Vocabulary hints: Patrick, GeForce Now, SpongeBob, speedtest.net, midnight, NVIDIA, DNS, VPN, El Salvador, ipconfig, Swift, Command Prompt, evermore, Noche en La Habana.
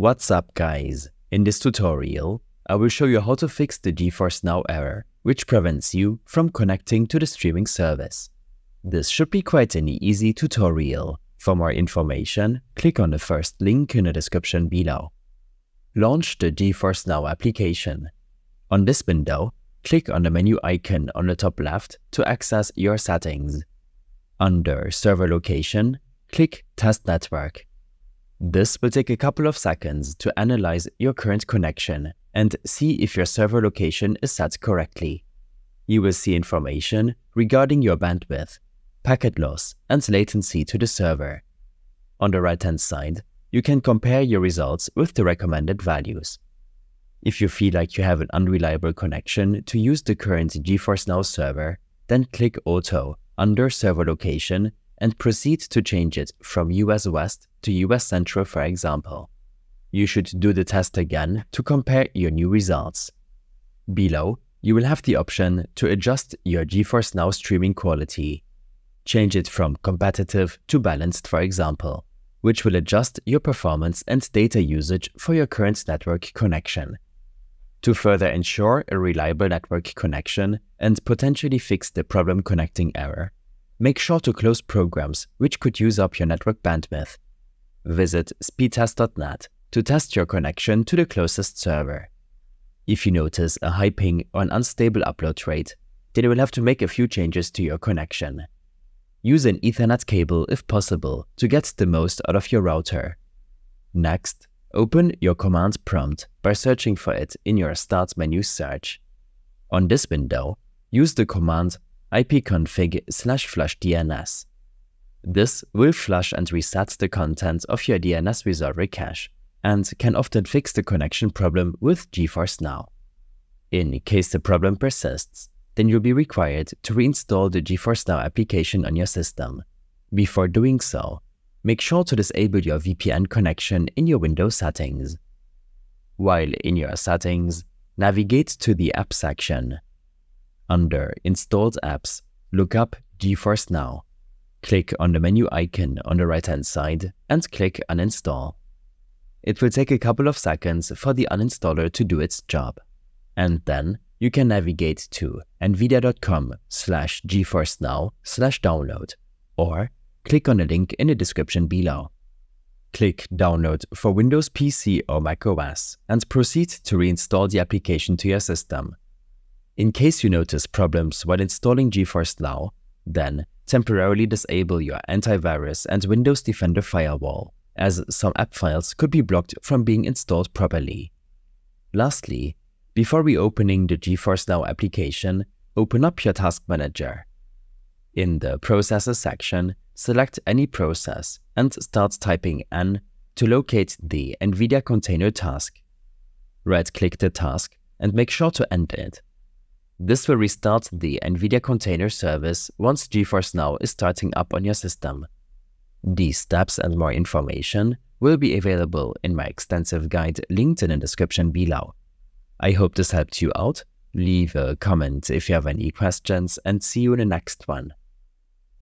What's up guys, in this tutorial, I will show you how to fix the GeForce Now error, which prevents you from connecting to the streaming service. This should be quite an easy tutorial. For more information, click on the first link in the description below. Launch the GeForce Now application. On this window, click on the menu icon on the top left to access your settings. Under Server Location, click Test Network. This will take a couple of seconds to analyze your current connection and see if your server location is set correctly. You will see information regarding your bandwidth, packet loss, and latency to the server. On the right-hand side, you can compare your results with the recommended values. If you feel like you have an unreliable connection to use the current GeForce Now server, then click Auto under Server Location and proceed to change it from US West to US Central, for example. You should do the test again to compare your new results. Below, you will have the option to adjust your GeForce Now streaming quality. Change it from competitive to balanced, for example, which will adjust your performance and data usage for your current network connection. To further ensure a reliable network connection and potentially fix the problem connecting error, make sure to close programs which could use up your network bandwidth. Visit speedtest.net to test your connection to the closest server. If you notice a high ping or an unstable upload rate, then you will have to make a few changes to your connection. Use an Ethernet cable if possible to get the most out of your router. Next, open your command prompt by searching for it in your Start menu search. On this window, use the command ipconfig/flushdns. This will flush and reset the content of your DNS resolver cache and can often fix the connection problem with GeForce Now. In case the problem persists, then you'll be required to reinstall the GeForce Now application on your system. Before doing so, make sure to disable your VPN connection in your Windows settings. While in your settings, navigate to the App section. Under Installed Apps, look up GeForce Now. Click on the menu icon on the right-hand side and click Uninstall. It will take a couple of seconds for the uninstaller to do its job. And then you can navigate to nvidia.com/GeForceNow/download or click on the link in the description below. Click Download for Windows PC or macOS and proceed to reinstall the application to your system. In case you notice problems while installing GeForce Now, then temporarily disable your antivirus and Windows Defender firewall, as some app files could be blocked from being installed properly. Lastly, before reopening the GeForce Now application, open up your Task Manager. In the Processes section, select any process and start typing N to locate the NVIDIA container task. Right-click the task and make sure to end it. This will restart the NVIDIA container service once GeForce Now is starting up on your system. These steps and more information will be available in my extensive guide linked in the description below. I hope this helped you out. Leave a comment if you have any questions and see you in the next one.